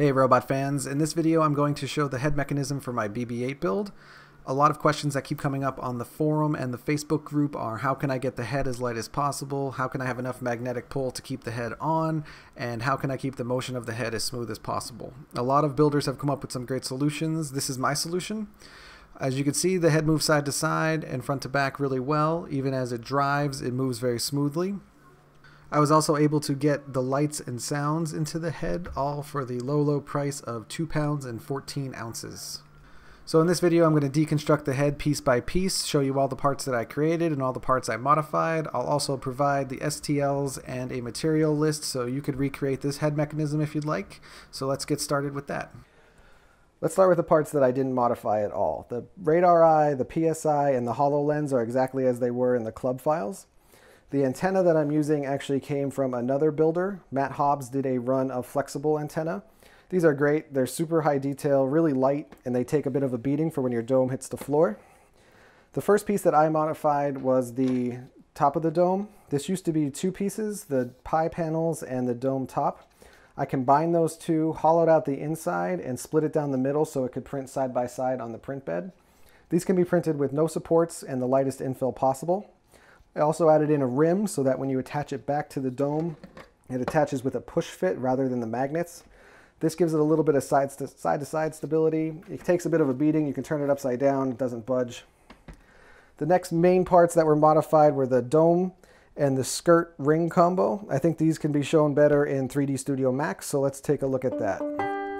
Hey robot fans, in this video I'm going to show the head mechanism for my BB-8 build. A lot of questions that keep coming up on the forum and the Facebook group are how can I get the head as light as possible, how can I have enough magnetic pull to keep the head on, and how can I keep the motion of the head as smooth as possible. A lot of builders have come up with some great solutions. This is my solution. As you can see, the head moves side to side and front to back really well. Even as it drives, it moves very smoothly. I was also able to get the lights and sounds into the head, all for the low, low price of £2.14. So in this video, I'm going to deconstruct the head piece by piece, show you all the parts that I created and all the parts I modified. I'll also provide the STLs and a material list so you could recreate this head mechanism if you'd like. So let's get started with that. Let's start with the parts that I didn't modify at all. The Radar Eye, the PSI, and the HoloLens are exactly as they were in the club files. The antenna that I'm using actually came from another builder. Matt Hobbs did a run of flexible antenna. These are great, they're super high detail, really light, and they take a bit of a beating for when your dome hits the floor. The first piece that I modified was the top of the dome. This used to be two pieces, the pie panels and the dome top. I combined those two, hollowed out the inside, and split it down the middle so it could print side by side on the print bed. These can be printed with no supports and the lightest infill possible. I also added in a rim so that when you attach it back to the dome, it attaches with a push fit rather than the magnets. This gives it a little bit of side-to-side stability. It takes a bit of a beating. You can turn it upside down. It doesn't budge. The next main parts that were modified were the dome and the skirt ring combo. I think these can be shown better in 3D Studio Max, so let's take a look at that.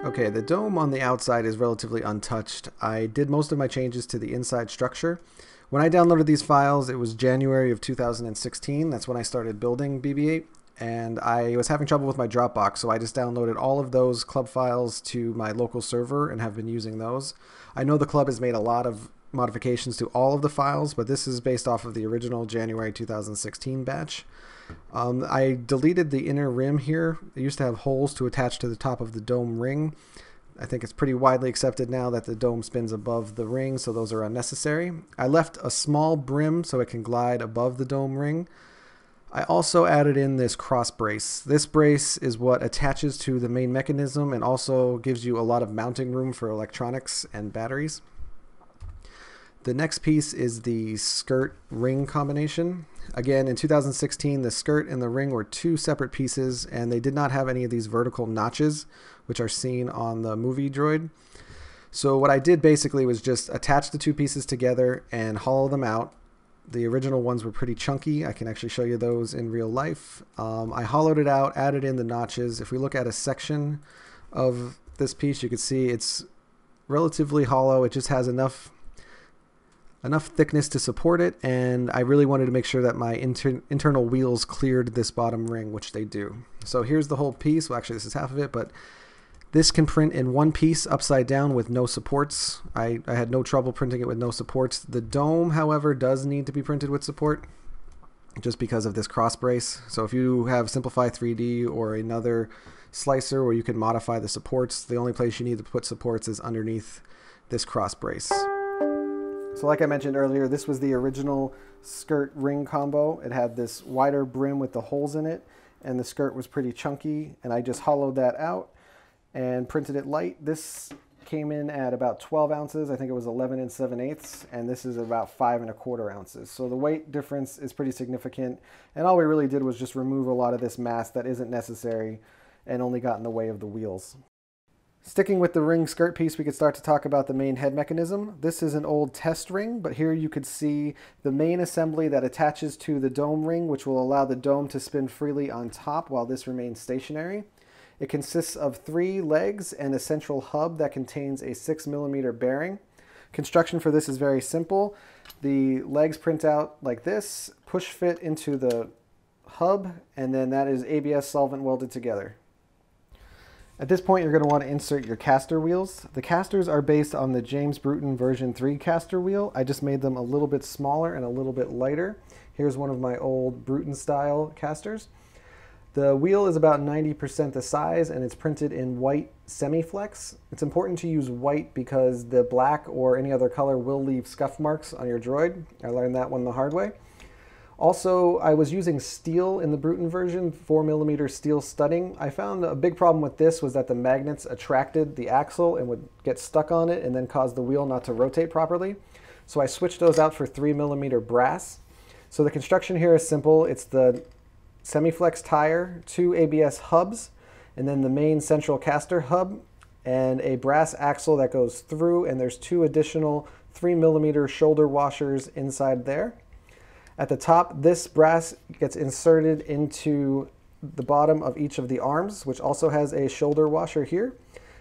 Okay, the dome on the outside is relatively untouched. I did most of my changes to the inside structure. When I downloaded these files, it was January of 2016. That's when I started building BB-8, and I was having trouble with my Dropbox, so I just downloaded all of those club files to my local server and have been using those. I know the club has made a lot of modifications to all of the files, but this is based off of the original January 2016 batch. I deleted the inner rim here. It used to have holes to attach to the top of the dome ring. I think it's pretty widely accepted now that the dome spins above the ring, so those are unnecessary. I left a small brim so it can glide above the dome ring. I also added in this cross brace. This brace is what attaches to the main mechanism and also gives you a lot of mounting room for electronics and batteries. The next piece is the skirt ring combination. Again, in 2016, the skirt and the ring were two separate pieces, and they did not have any of these vertical notches, which are seen on the movie droid. So what I did basically was just attach the two pieces together and hollow them out. The original ones were pretty chunky. I can actually show you those in real life. I hollowed it out, added in the notches. If we look at a section of this piece, you can see it's relatively hollow. It just has enough thickness to support it, and I really wanted to make sure that my internal wheels cleared this bottom ring, which they do. So here's the whole piece. Well, actually this is half of it, but this can print in one piece upside down with no supports. I had no trouble printing it with no supports. The dome, however, does need to be printed with support just because of this cross brace. So if you have Simplify 3D or another slicer where you can modify the supports, the only place you need to put supports is underneath this cross brace. So like I mentioned earlier, this was the original skirt ring combo. It had this wider brim with the holes in it, and the skirt was pretty chunky, and I just hollowed that out and printed it light. This came in at about 12 ounces. I think it was 11 7/8, and this is about 5 1/4 ounces. So the weight difference is pretty significant, and all we really did was just remove a lot of this mass that isn't necessary and only got in the way of the wheels. Sticking with the ring skirt piece, we could start to talk about the main head mechanism. This is an old test ring, but here you could see the main assembly that attaches to the dome ring, which will allow the dome to spin freely on top while this remains stationary. It consists of three legs and a central hub that contains a 6 mm bearing. Construction for this is very simple. The legs print out like this, push fit into the hub, and then that is ABS solvent welded together. At this point, you're going to want to insert your caster wheels. The casters are based on the James Bruton version 3 caster wheel. I just made them a little bit smaller and a little bit lighter. Here's one of my old Bruton style casters. The wheel is about 90% the size, and it's printed in white semi-flex. It's important to use white because the black or any other color will leave scuff marks on your droid. I learned that one the hard way. Also, I was using steel in the Bruton version, 4mm steel studding. I found a big problem with this was that the magnets attracted the axle and would get stuck on it and then cause the wheel not to rotate properly. So I switched those out for 3mm brass. So the construction here is simple. It's the semi-flex tire, 2 ABS hubs, and then the main central caster hub, and a brass axle that goes through, and there's 2 additional 3mm shoulder washers inside there. At the top, this brass gets inserted into the bottom of each of the arms, which also has a shoulder washer here.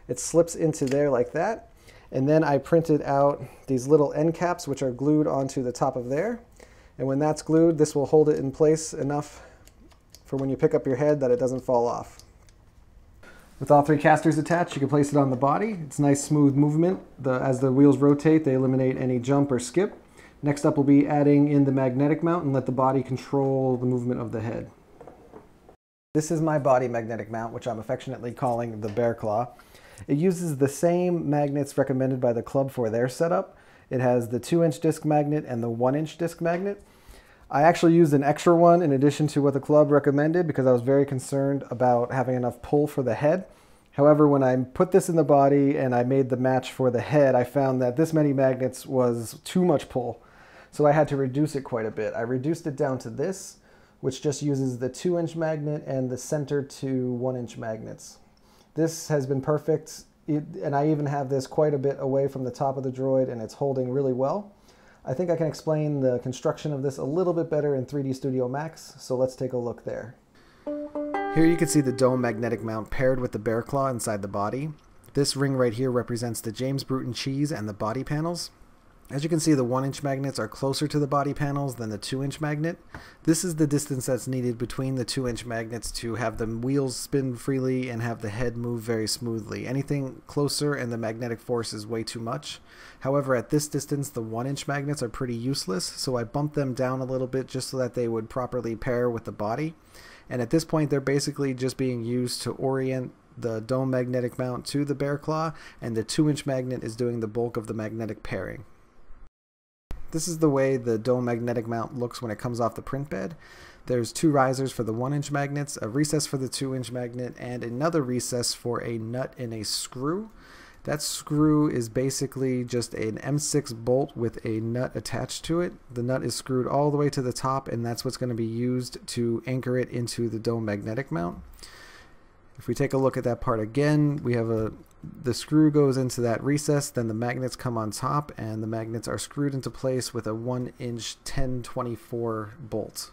It slips into there like that. And then I printed out these little end caps, which are glued onto the top of there. And when that's glued, this will hold it in place enough for when you pick up your head that it doesn't fall off. With all 3 casters attached, you can place it on the body. It's nice, smooth movement. As the wheels rotate, they eliminate any jump or skip. Next up, we'll be adding in the magnetic mount and let the body control the movement of the head. This is my body magnetic mount, which I'm affectionately calling the Bear Claw. It uses the same magnets recommended by the club for their setup. It has the 2-inch disc magnet and the 1-inch disc magnet. I actually used an extra one in addition to what the club recommended because I was very concerned about having enough pull for the head. However, when I put this in the body and I made the match for the head, I found that this many magnets was too much pull. So I had to reduce it quite a bit. I reduced it down to this, which just uses the 2-inch magnet and the center to 1-inch magnets. This has been perfect, and I even have this quite a bit away from the top of the droid, and it's holding really well. I think I can explain the construction of this a little bit better in 3D Studio Max, so let's take a look there. Here you can see the dome magnetic mount paired with the Bear Claw inside the body. This ring right here represents the James Bruton cheese and the body panels. As you can see, the 1-inch magnets are closer to the body panels than the 2-inch magnet. This is the distance that's needed between the 2-inch magnets to have the wheels spin freely and have the head move very smoothly. Anything closer and the magnetic force is way too much. However, at this distance, the 1-inch magnets are pretty useless, so I bumped them down a little bit just so that they would properly pair with the body. And at this point, they're basically just being used to orient the dome magnetic mount to the Bear Claw, and the 2-inch magnet is doing the bulk of the magnetic pairing. This is the way the dome magnetic mount looks when it comes off the print bed. There's 2 risers for the 1-inch magnets, a recess for the 2-inch magnet, and another recess for a nut and a screw. That screw is basically just an M6 bolt with a nut attached to it. The nut is screwed all the way to the top, and that's what's going to be used to anchor it into the dome magnetic mount. If we take a look at that part again, we have the screw goes into that recess, then the magnets come on top, and the magnets are screwed into place with a 1-inch 1024 bolt.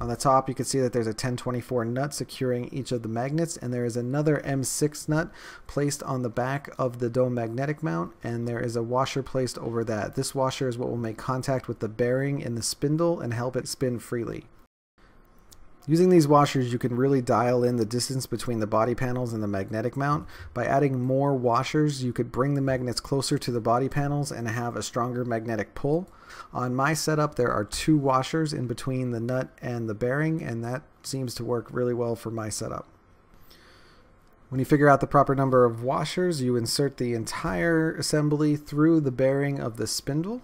On the top, you can see that there's a 1024 nut securing each of the magnets, and there is another M6 nut placed on the back of the dome magnetic mount, and there is a washer placed over that. This washer is what will make contact with the bearing in the spindle and help it spin freely. Using these washers, you can really dial in the distance between the body panels and the magnetic mount. By adding more washers, you could bring the magnets closer to the body panels and have a stronger magnetic pull. On my setup, there are 2 washers in between the nut and the bearing, and that seems to work really well for my setup. When you figure out the proper number of washers, you insert the entire assembly through the bearing of the spindle.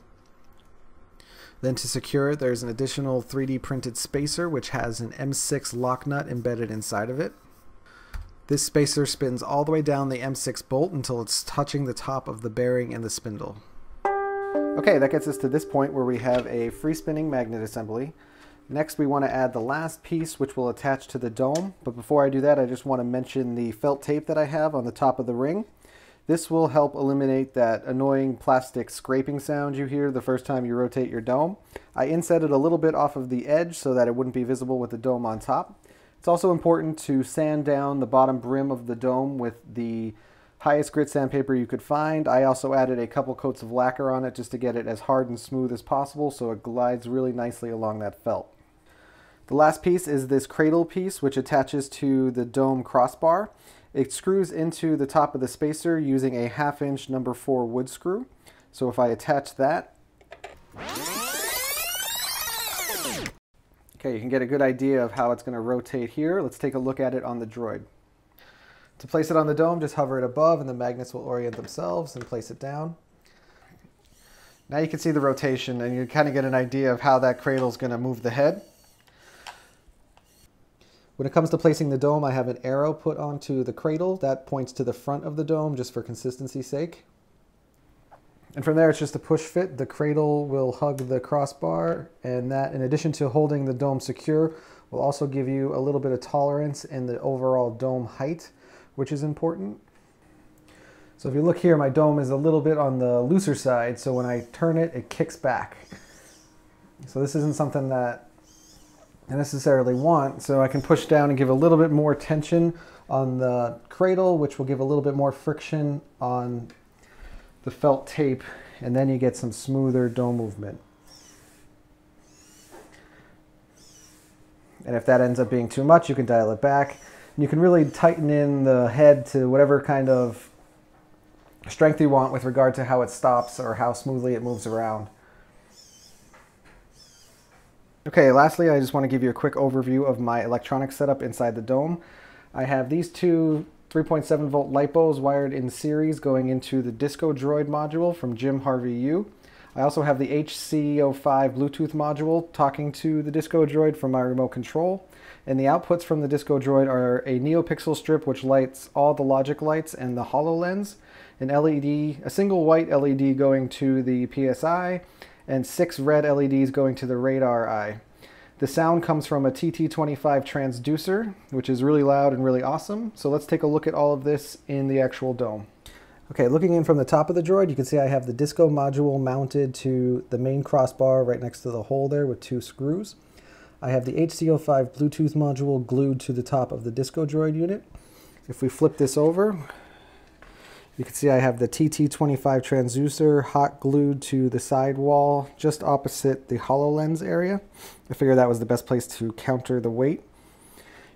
Then to secure it, there's an additional 3D printed spacer which has an M6 lock nut embedded inside of it. This spacer spins all the way down the M6 bolt until it's touching the top of the bearing and the spindle. Okay, that gets us to this point where we have a free spinning magnet assembly. Next, we want to add the last piece, which will attach to the dome. But before I do that, I just want to mention the felt tape that I have on the top of the ring. This will help eliminate that annoying plastic scraping sound you hear the first time you rotate your dome. I inset it a little bit off of the edge so that it wouldn't be visible with the dome on top. It's also important to sand down the bottom brim of the dome with the highest grit sandpaper you could find. I also added a couple coats of lacquer on it just to get it as hard and smooth as possible so it glides really nicely along that felt. The last piece is this cradle piece, which attaches to the dome crossbar. It screws into the top of the spacer using a 1/2-inch #4 wood screw. So if I attach that, okay, you can get a good idea of how it's going to rotate here. Let's take a look at it on the droid. To place it on the dome, just hover it above and the magnets will orient themselves, and place it down. Now you can see the rotation and you kind of get an idea of how that cradle is going to move the head. When it comes to placing the dome, I have an arrow put onto the cradle. That points to the front of the dome just for consistency's sake. And from there, it's just a push fit. The cradle will hug the crossbar, and that, in addition to holding the dome secure, will also give you a little bit of tolerance in the overall dome height, which is important. So if you look here, my dome is a little bit on the looser side, so when I turn it, it kicks back. So this isn't something that I necessarily want, so I can push down and give a little bit more tension on the cradle, which will give a little bit more friction on the felt tape, and then you get some smoother dome movement. And if that ends up being too much, you can dial it back. And you can really tighten in the head to whatever kind of strength you want with regard to how it stops or how smoothly it moves around. Okay, lastly, I just want to give you a quick overview of my electronic setup inside the dome. I have these two 3.7 volt LiPos wired in series going into the Disco Droid module from Jim Harvey U. I also have the HC-05 Bluetooth module talking to the Disco Droid from my remote control. And the outputs from the Disco Droid are a NeoPixel strip which lights all the logic lights and the HoloLens, an LED, a single white LED going to the PSI, and 6 red LEDs going to the Radar Eye. The sound comes from a TT25 transducer, which is really loud and really awesome. So let's take a look at all of this in the actual dome. Okay, looking in from the top of the droid, you can see I have the Disco module mounted to the main crossbar right next to the hole there with 2 screws. I have the HC-05 Bluetooth module glued to the top of the Disco Droid unit. If we flip this over, you can see I have the TT25 transducer hot glued to the side wall just opposite the HoloLens area. I figured that was the best place to counter the weight.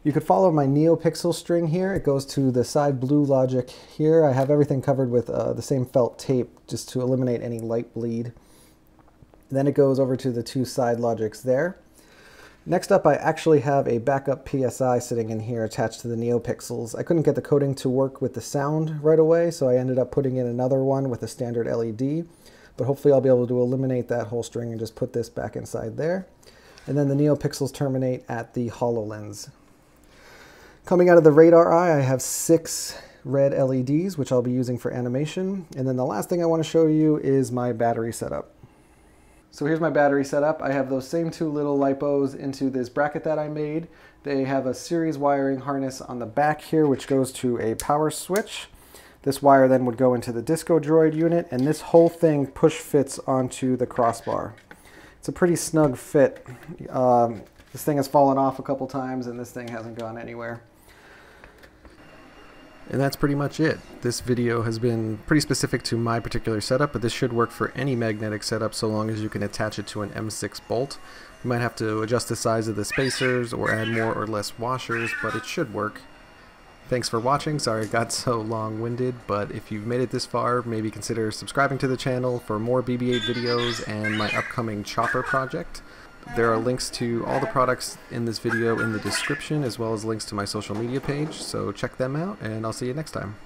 You could follow my NeoPixel string here. It goes to the side blue logic here. I have everything covered with the same felt tape just to eliminate any light bleed. And then it goes over to the 2 side logics there. Next up, I actually have a backup PSI sitting in here attached to the NeoPixels. I couldn't get the coding to work with the sound right away, so I ended up putting in another one with a standard LED. But hopefully I'll be able to eliminate that whole string and just put this back inside there. And then the NeoPixels terminate at the HoloLens. Coming out of the Radar Eye, I have 6 red LEDs, which I'll be using for animation. And then the last thing I want to show you is my battery setup. So here's my battery setup. I have those same 2 little LiPos into this bracket that I made. They have a series wiring harness on the back here, which goes to a power switch. This wire then would go into the Disco Droid unit, and this whole thing push fits onto the crossbar. It's a pretty snug fit. This thing has fallen off a couple times, and this thing hasn't gone anywhere. And that's pretty much it. This video has been pretty specific to my particular setup, but this should work for any magnetic setup so long as you can attach it to an M6 bolt. You might have to adjust the size of the spacers or add more or less washers, but it should work. Thanks for watching. Sorry it got so long-winded, but if you've made it this far, maybe consider subscribing to the channel for more BB-8 videos and my upcoming chopper project. There are links to all the products in this video in the description, as well as links to my social media page, so check them out, and I'll see you next time.